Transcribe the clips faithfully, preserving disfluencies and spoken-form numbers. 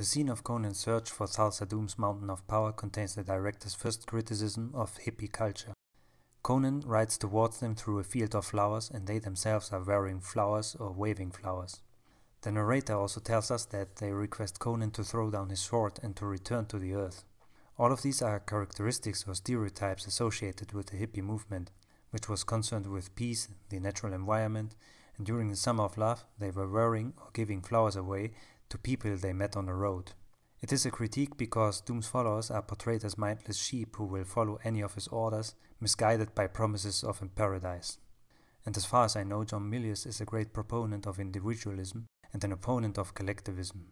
The scene of Conan's search for Thulsa Doom's Mountain of Power contains the director's first criticism of hippie culture. Conan rides towards them through a field of flowers, and they themselves are wearing flowers or waving flowers. The narrator also tells us that they request Conan to throw down his sword and to return to the earth. All of these are characteristics or stereotypes associated with the hippie movement, which was concerned with peace, the natural environment, and during the Summer of Love they were wearing or giving flowers away to people they met on the road. It is a critique because Doom's followers are portrayed as mindless sheep who will follow any of his orders, misguided by promises of a paradise. And as far as I know, John Milius is a great proponent of individualism and an opponent of collectivism.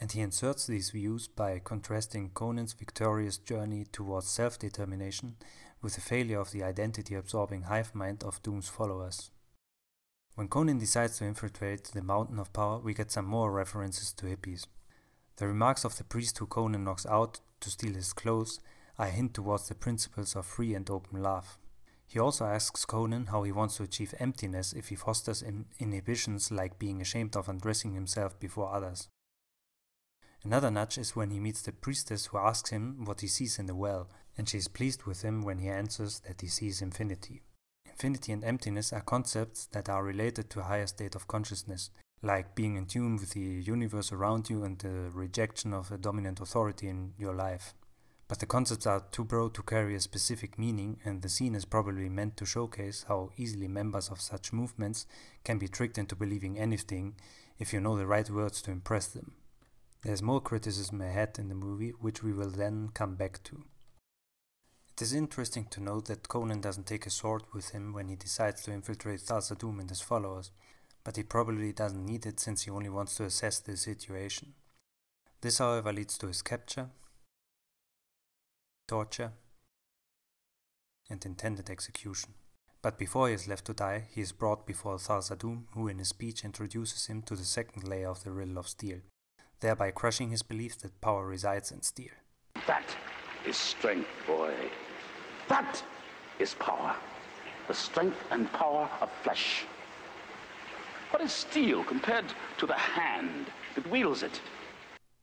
And he inserts these views by contrasting Conan's victorious journey towards self-determination with the failure of the identity-absorbing hive mind of Doom's followers. When Conan decides to infiltrate the Mountain of Power, we get some more references to hippies. The remarks of the priest who Conan knocks out to steal his clothes are a hint towards the principles of free and open love. He also asks Conan how he wants to achieve emptiness if he fosters in inhibitions like being ashamed of undressing himself before others. Another nudge is when he meets the priestess who asks him what he sees in the well, and she is pleased with him when he answers that he sees infinity. Infinity and emptiness are concepts that are related to a higher state of consciousness, like being in tune with the universe around you and the rejection of a dominant authority in your life. But the concepts are too broad to carry a specific meaning, and the scene is probably meant to showcase how easily members of such movements can be tricked into believing anything if you know the right words to impress them. There's more criticism ahead in the movie, which we will then come back to. It is interesting to note that Conan doesn't take a sword with him when he decides to infiltrate Thulsa Doom and his followers, but he probably doesn't need it since he only wants to assess the situation. This, however, leads to his capture, torture, and intended execution. But before he is left to die, he is brought before Thulsa Doom, who in his speech introduces him to the second layer of the Riddle of Steel, thereby crushing his belief that power resides in steel. That is strength, boy. That is power. The strength and power of flesh. What is steel compared to the hand that wields it?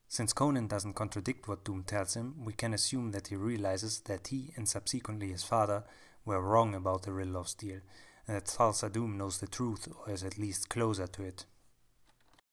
Since Conan doesn't contradict what Doom tells him, we can assume that he realizes that he, and subsequently his father, were wrong about the Riddle of Steel, and that Thulsa Doom knows the truth, or is at least closer to it.